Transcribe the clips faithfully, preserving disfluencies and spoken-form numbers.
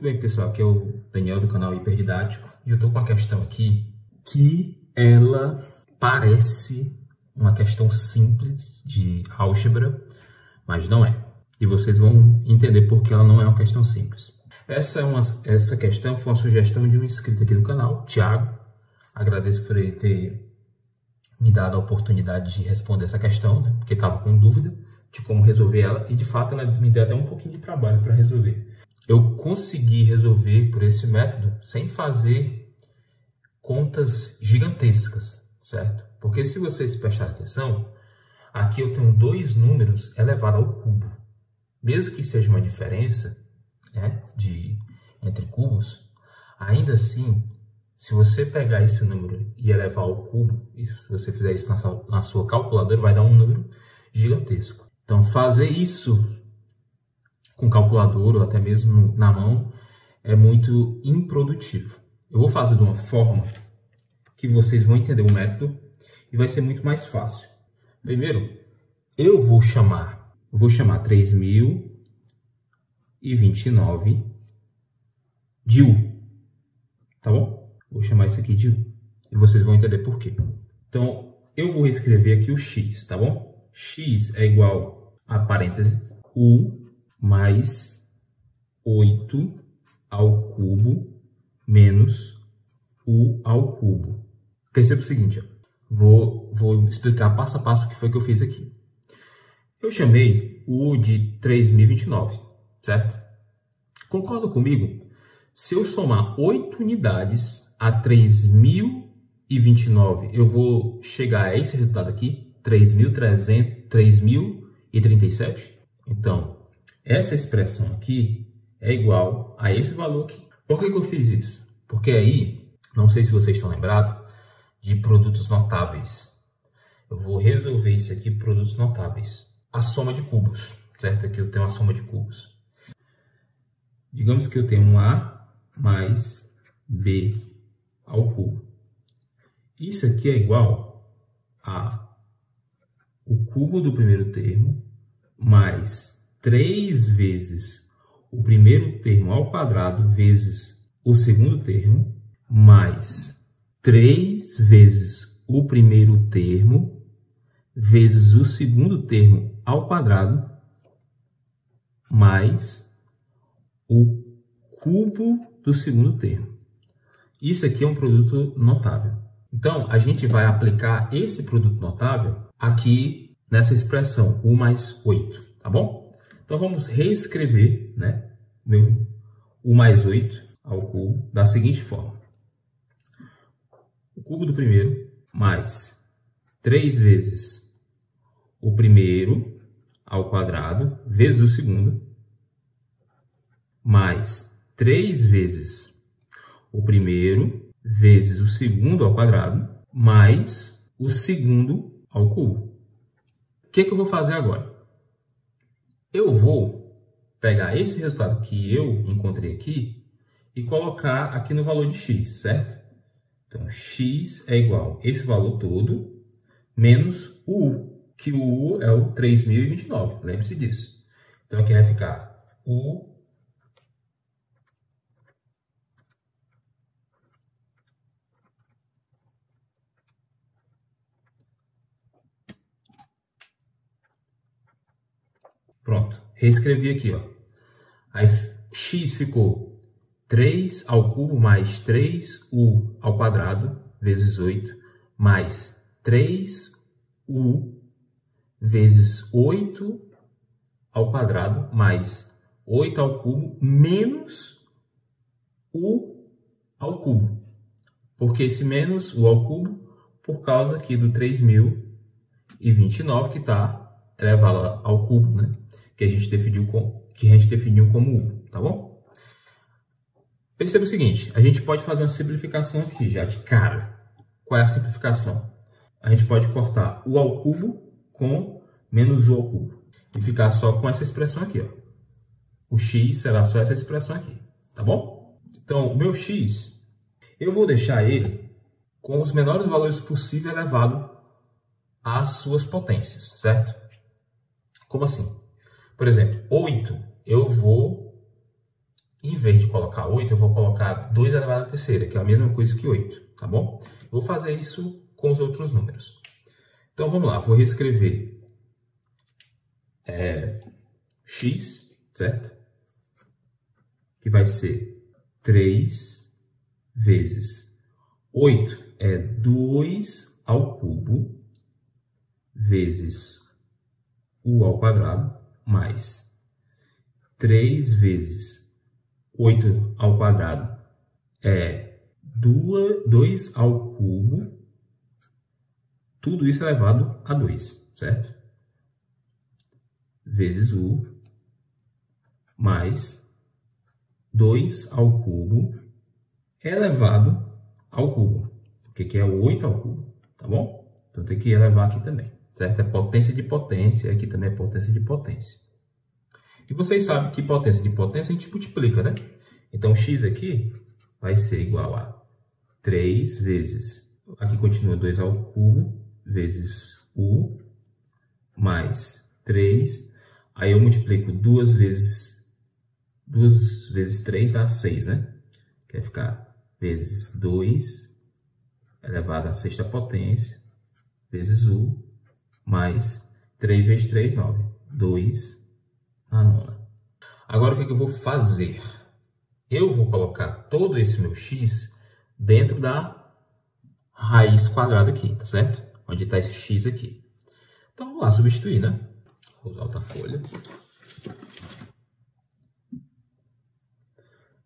Muito bem, pessoal, aqui é o Daniel do canal Hiperdidático e eu tô com uma questão aqui que ela parece uma questão simples de álgebra, mas não é. E vocês vão entender por que ela não é uma questão simples. Essa, é uma, essa questão foi uma sugestão de um inscrito aqui do canal, Thiago. Agradeço por ele ter me dado a oportunidade de responder essa questão, né? Porque estava com dúvida de como resolver ela e, de fato, ela me deu até um pouquinho de trabalho para resolver. Eu consegui resolver por esse método sem fazer contas gigantescas, certo? Porque se vocês prestarem atenção, aqui eu tenho dois números elevados ao cubo. Mesmo que seja uma diferença, né, de, entre cubos, ainda assim, se você pegar esse número e elevar ao cubo, e se você fizer isso na, na sua calculadora, vai dar um número gigantesco. Então, fazer isso com calculadora ou até mesmo na mão é muito improdutivo. Eu vou fazer de uma forma que vocês vão entender o método e vai ser muito mais fácil. Primeiro, eu vou chamar, eu vou chamar três mil e vinte e nove de U, tá bom? Vou chamar isso aqui de U e vocês vão entender por quê. Então, eu vou escrever aqui o x, tá bom? X é igual a parêntese U mais oito ao cubo menos U ao cubo. Perceba o seguinte, ó. Vou, vou explicar passo a passo o que foi que eu fiz aqui. Eu chamei U de três mil e vinte e nove, certo? Concorda comigo? Se eu somar oito unidades a três mil e vinte e nove, eu vou chegar a esse resultado aqui, três mil e trinta e sete. Então, essa expressão aqui é igual a esse valor aqui. Por que que eu fiz isso? Porque aí, não sei se vocês estão lembrados, de produtos notáveis. Eu vou resolver isso aqui, produtos notáveis. A soma de cubos, certo? Aqui eu tenho a soma de cubos. Digamos que eu tenho um A mais B ao cubo. Isso aqui é igual a o cubo do primeiro termo mais três vezes o primeiro termo ao quadrado vezes o segundo termo, mais três vezes o primeiro termo vezes o segundo termo ao quadrado, mais o cubo do segundo termo. Isso aqui é um produto notável. Então, a gente vai aplicar esse produto notável aqui nessa expressão, U mais oito, tá bom? Então, vamos reescrever, né, meu, U mais oito ao cubo da seguinte forma. O cubo do primeiro mais três vezes o primeiro ao quadrado vezes o segundo, mais três vezes o primeiro vezes o segundo ao quadrado, mais o segundo ao cubo. O que que eu vou fazer agora? Eu vou pegar esse resultado que eu encontrei aqui e colocar aqui no valor de x, certo? Então, x é igual a esse valor todo menos o U, que o U é o três mil e vinte e nove, lembre-se disso. Então, aqui vai ficar U . Pronto, reescrevi aqui, ó. Aí x ficou três ao cubo mais três u ao quadrado vezes oito mais três u vezes oito ao quadrado mais oito ao cubo menos u ao cubo. Por que esse menos u ao cubo? Por causa aqui do três mil e vinte e nove que está elevado ao cubo, né? Que a gente definiu como, que a gente definiu como U, tá bom? Perceba o seguinte, a gente pode fazer uma simplificação aqui já de cara. Qual é a simplificação? A gente pode cortar U ao cubo com menos U ao cubo e ficar só com essa expressão aqui, ó. O x será só essa expressão aqui, tá bom? Então, o meu x, eu vou deixar ele com os menores valores possível elevado às suas potências, certo? Como assim? Por exemplo, oito eu vou Em vez de colocar oito, eu vou colocar dois elevado à terceira, que é a mesma coisa que oito, tá bom? Vou fazer isso com os outros números. Então, vamos lá. Vou reescrever é, x, certo? Que vai ser três vezes oito é dois ao cubo vezes u ao quadrado mais três vezes oito ao quadrado é dois ao cubo, tudo isso elevado a dois, certo? Vezes u, mais dois ao cubo elevado ao cubo, porque aqui é oito ao cubo, tá bom? Então tem que elevar aqui também, certo? É potência de potência, aqui também é potência de potência. E vocês sabem que potência de potência a gente multiplica, né? Então, x aqui vai ser igual a três vezes, aqui continua dois ao cubo, vezes u, mais três. Aí eu multiplico duas vezes, duas vezes três dá seis, né? Que vai ficar vezes dois elevado à sexta potência, vezes u, mais três vezes três, nove. dois na nona. Agora, o que, é que eu vou fazer? Eu vou colocar todo esse meu x dentro da raiz quadrada aqui, tá certo? Onde está esse x aqui. Então, vamos lá, substituir, né? Vou usar outra folha.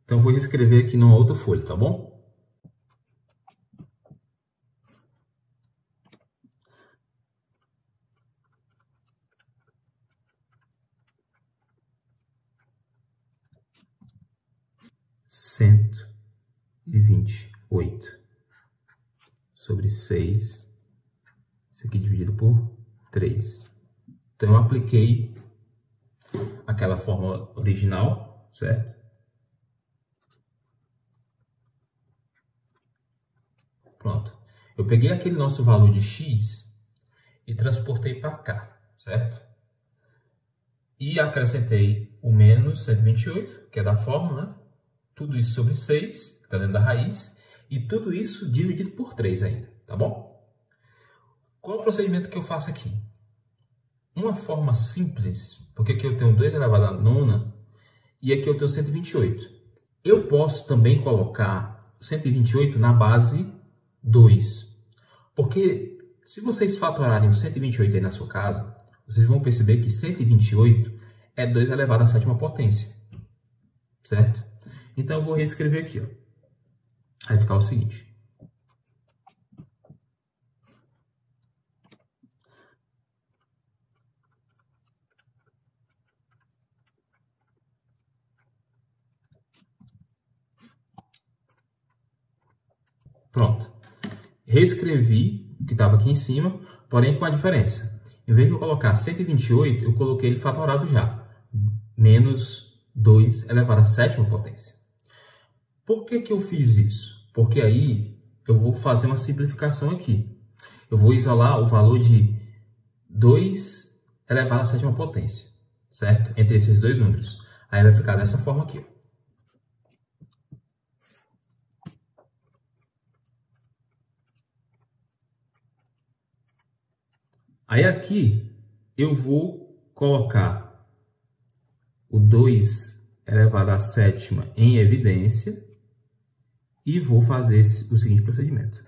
Então, vou reescrever aqui numa outra folha, tá bom? cento e vinte e oito sobre seis, isso aqui dividido por três. Então, eu apliquei aquela fórmula original, certo? Pronto. Eu peguei aquele nosso valor de x e transportei para cá, certo? E acrescentei o menos cento e vinte e oito, que é da fórmula, né? Tudo isso sobre seis, que está dentro da raiz, e tudo isso dividido por três ainda, tá bom? Qual é o procedimento que eu faço aqui? Uma forma simples, porque aqui eu tenho dois elevado à nona, e aqui eu tenho cento e vinte e oito. Eu posso também colocar cento e vinte e oito na base dois, porque se vocês fatorarem o cento e vinte e oito aí na sua casa, vocês vão perceber que cento e vinte e oito é dois elevado à sétima potência, certo? Então, eu vou reescrever aqui, ó. Vai ficar o seguinte. Pronto. Reescrevi o que estava aqui em cima, porém com a diferença. Em vez de eu colocar cento e vinte e oito, eu coloquei ele fatorado já. Menos dois elevado à sétima potência. Por que que eu fiz isso? Porque aí eu vou fazer uma simplificação aqui. Eu vou isolar o valor de dois elevado à sétima potência, certo? Entre esses dois números. Aí vai ficar dessa forma aqui. Aí aqui eu vou colocar o dois elevado à sétima em evidência. E vou fazer esse, o seguinte procedimento.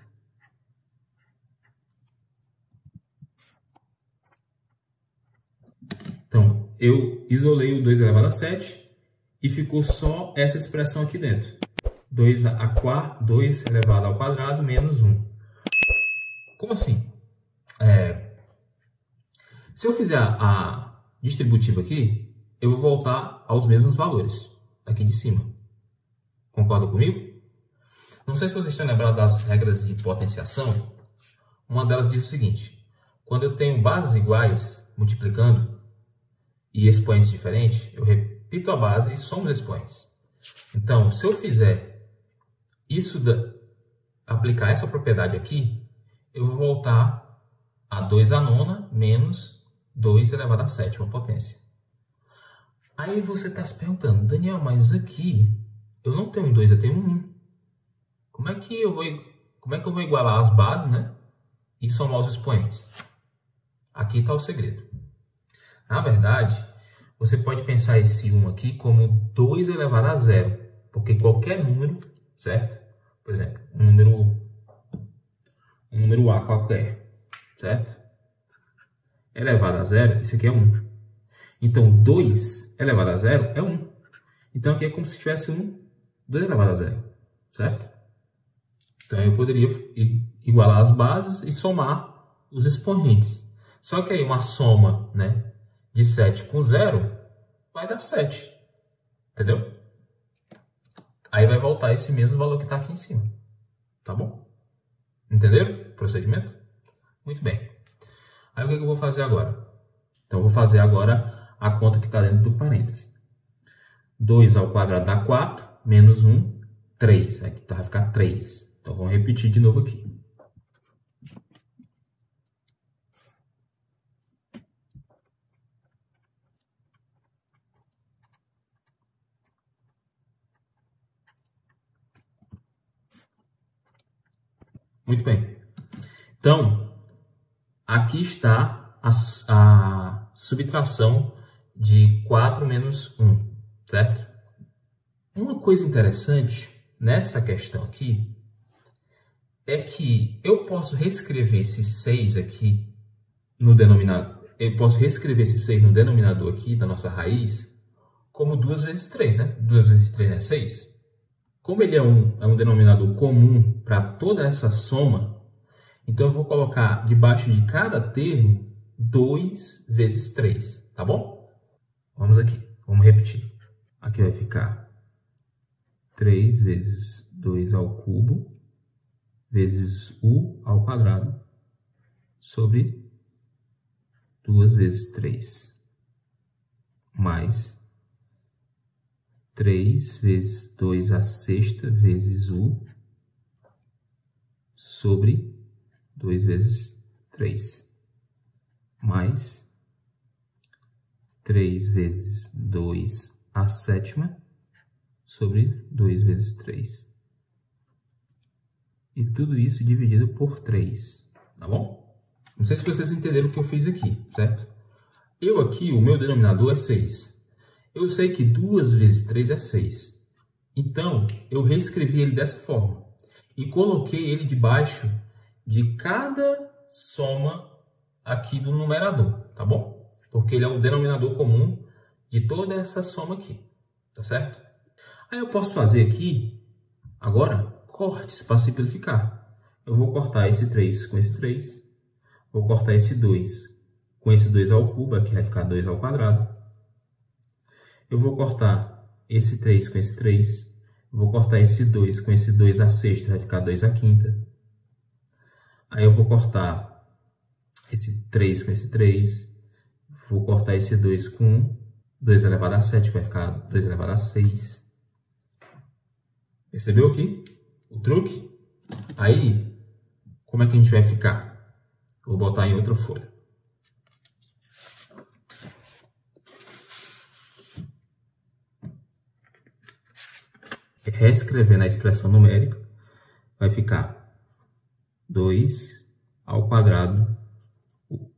Então, eu isolei o dois elevado a sete e ficou só essa expressão aqui dentro. dois, a quarta, dois elevado ao quadrado menos um. Como assim? É, se eu fizer a distributiva aqui, eu vou voltar aos mesmos valores, aqui de cima. Concorda comigo? Não sei se vocês estão lembrados das regras de potenciação. Uma delas diz o seguinte. Quando eu tenho bases iguais, multiplicando, e expoentes diferentes, eu repito a base e somo os expoentes. Então, se eu fizer isso, da, aplicar essa propriedade aqui, eu vou voltar a dois à nona menos dois elevado à sétima potência. Aí você está se perguntando, Daniel, mas aqui Eu não tenho um dois, eu tenho um 1. Um. Como é que eu vou, como é que eu vou igualar as bases, né? E somar os expoentes? Aqui está o segredo. Na verdade, você pode pensar esse um aqui como dois elevado a zero, porque qualquer número, certo? Por exemplo, um número, um número A qualquer, certo? Elevado a zero, isso aqui é um. Então, dois elevado a zero é um. Então, aqui é como se tivesse um, dois elevado a zero, certo? Então, eu poderia igualar as bases e somar os expoentes. Só que aí uma soma, né, de sete com zero vai dar sete, entendeu? Aí vai voltar esse mesmo valor que está aqui em cima, tá bom? Entenderam o procedimento? Muito bem. Aí o que, é que eu vou fazer agora? Então, eu vou fazer agora a conta que está dentro do parêntese. dois ao quadrado dá quatro, menos um, três. Aqui vai ficar três. Então, vamos repetir de novo aqui. Muito bem. Então, aqui está a, a subtração de quatro menos um, certo? Uma coisa interessante nessa questão aqui é que eu posso reescrever esse seis aqui no denominador. Eu posso reescrever esse seis no denominador aqui da nossa raiz como duas vezes três, né? duas vezes três é seis. Como ele é um, é um denominador comum para toda essa soma, então eu vou colocar debaixo de cada termo dois vezes três, tá bom? Vamos aqui, vamos repetir. Aqui vai ficar três vezes dois ao cubo, vezes u ao quadrado, sobre duas vezes três, mais três vezes dois à sexta vezes u sobre dois vezes três, mais três vezes dois à sétima sobre dois vezes três. E tudo isso dividido por três, tá bom? Não sei se vocês entenderam o que eu fiz aqui, certo? Eu aqui, o meu denominador é seis. Eu sei que duas vezes três é seis. Então, eu reescrevi ele dessa forma. E coloquei ele debaixo de cada soma aqui do numerador, tá bom? Porque ele é o denominador comum de toda essa soma aqui, tá certo? Aí eu posso fazer aqui, agora, cortes para simplificar. Eu vou cortar esse três com esse três. Vou cortar esse dois com esse dois ao cubo, aqui vai ficar dois ao quadrado. Eu vou cortar esse três com esse três. Eu vou cortar esse dois com esse dois à sexta, vai ficar dois à quinta. Aí eu vou cortar esse três com esse três. Vou cortar esse dois com dois elevado a sete, vai ficar dois elevado a seis. Percebeu aqui o truque? Aí, como é que a gente vai ficar? Vou botar em outra folha. Reescrevendo a expressão numérica, vai ficar dois ao quadrado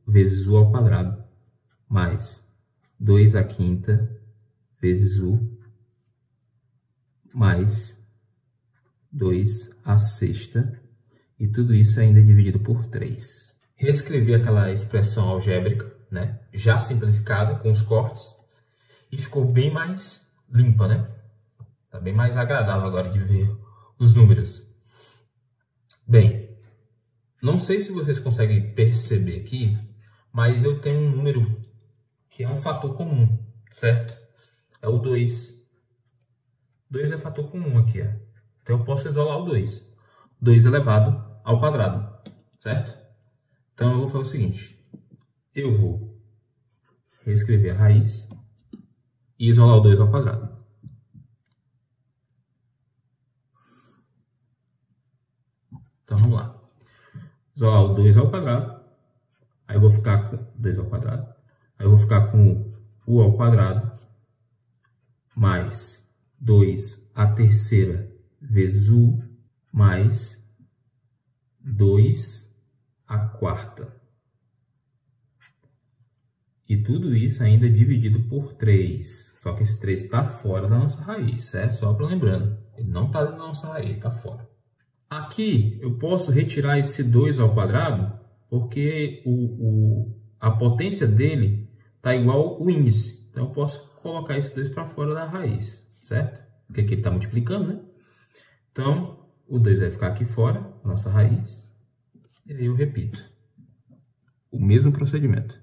vezes u ao quadrado, mais dois à quinta vezes u, mais dois à sexta, e tudo isso ainda é dividido por três. Reescrevi aquela expressão algébrica, né, já simplificada com os cortes, e ficou bem mais limpa, né? Tá bem mais agradável agora de ver os números. Bem, não sei se vocês conseguem perceber aqui, mas eu tenho um número que é um fator comum, certo? É o dois. dois é fator comum aqui, ó. Então eu posso isolar o dois. dois elevado ao quadrado, certo? Então eu vou fazer o seguinte. Eu vou reescrever a raiz e isolar o dois ao quadrado. Então, vamos lá. Isolar o dois ao quadrado. Aí eu vou ficar com dois ao quadrado. Aí eu vou ficar com u ao quadrado mais dois a terceira vezes u, mais dois a quarta. E tudo isso ainda dividido por três. Só que esse três está fora da nossa raiz, certo? Só para lembrando, ele não está na nossa raiz, está fora. Aqui eu posso retirar esse dois ao quadrado, porque o, o, a potência dele está igual ao índice. Então eu posso colocar esse dois para fora da raiz, certo? Porque aqui ele está multiplicando, né? Então, o dois vai ficar aqui fora, nossa raiz. E aí eu repito. O mesmo procedimento.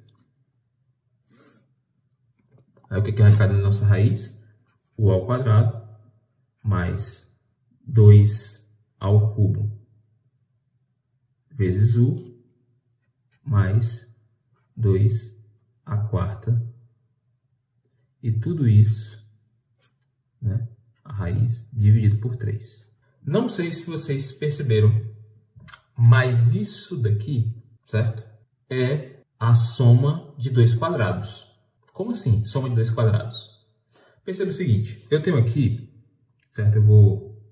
Aí o que, que vai ficar na nossa raiz? U ao quadrado mais dois ao cubo vezes U mais dois à quarta. E tudo isso, né, a raiz dividido por três. Não sei se vocês perceberam, mas isso daqui, certo? É a soma de dois quadrados. Como assim, soma de dois quadrados? Perceba o seguinte, eu tenho aqui, certo? Eu vou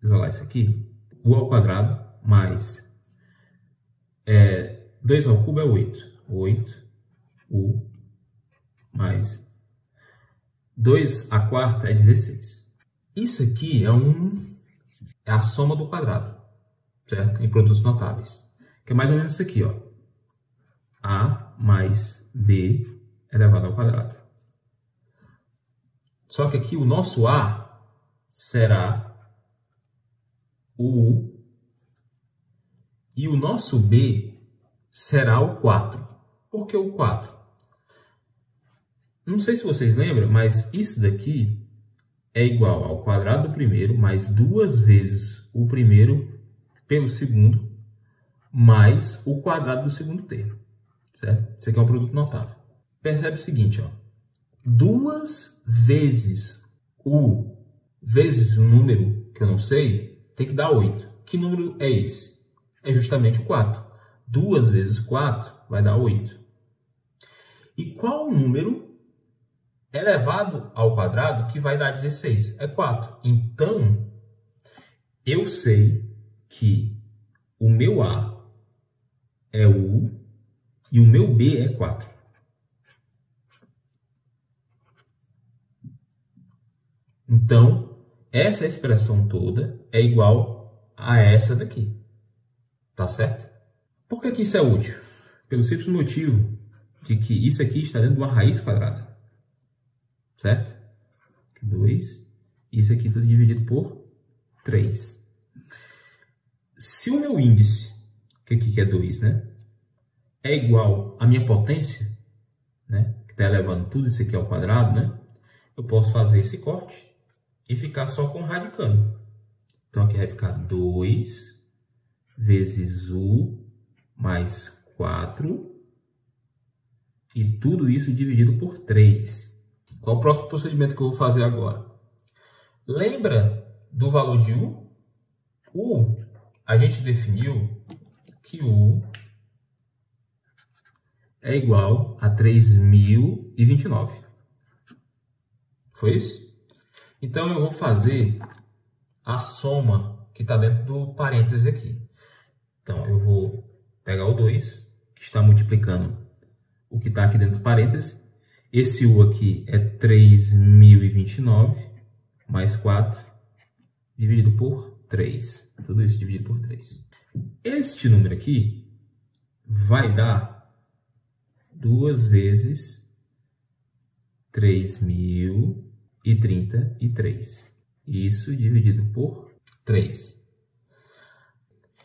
isolar isso aqui. U ao quadrado mais é, dois ao cubo é oito. oito, U mais dois à quarta é dezesseis. Isso aqui é, um, é a soma do quadrado, certo? Em produtos notáveis. Que é mais ou menos isso aqui, ó. A mais B elevado ao quadrado. Só que aqui o nosso A será o U e o nosso B será o quatro. Por que o quatro? Não sei se vocês lembram, mas isso daqui é igual ao quadrado do primeiro mais duas vezes o primeiro pelo segundo mais o quadrado do segundo termo, certo? Isso aqui é um produto notável. Percebe o seguinte, ó. Duas vezes U vezes um número que eu não sei, tem que dar oito. Que número é esse? É justamente o quatro. Duas vezes quatro vai dar oito. E qual o número elevado ao quadrado que vai dar dezesseis? É quatro. Então, eu sei que o meu A é U e o meu B é quatro. Então, essa expressão toda é igual a essa daqui. Tá certo? Por que que isso é útil? Pelo simples motivo de que isso aqui está dentro de uma raiz quadrada. Certo? dois. Isso aqui tudo dividido por três. Se o meu índice, que aqui é dois, né, é igual à minha potência, né, que está elevando tudo isso aqui ao quadrado, né, eu posso fazer esse corte e ficar só com o radicando. Então aqui vai ficar dois vezes U mais quatro e tudo isso dividido por três. Qual o próximo procedimento que eu vou fazer agora? Lembra do valor de U? U, a gente definiu que U é igual a três mil e vinte e nove. Foi isso? Então, eu vou fazer a soma que está dentro do parêntese aqui. Então, eu vou pegar o dois, que está multiplicando o que está aqui dentro do parêntese. Esse U aqui é três mil e vinte e nove mais quatro dividido por três. Tudo isso dividido por três. Este número aqui vai dar duas vezes três mil e trinta e três. Isso dividido por três.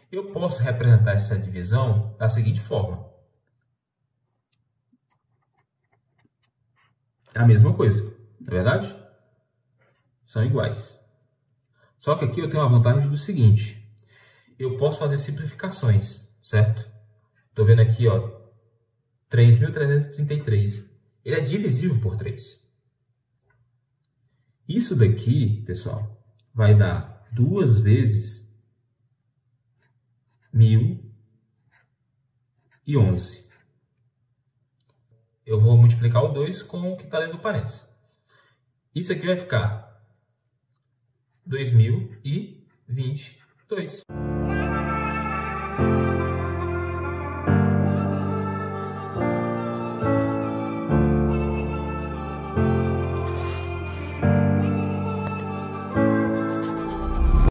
Eu posso representar essa divisão da seguinte forma. É a mesma coisa, não é verdade? São iguais. Só que aqui eu tenho a vantagem do seguinte. Eu posso fazer simplificações, certo? Estou vendo aqui, ó, três mil trezentos e trinta e três. Ele é divisível por três. Isso daqui, pessoal, vai dar duas vezes mil e onze. Eu vou multiplicar o dois com o que está dentro do parênteses. Isso aqui vai ficar dois mil e vinte e dois.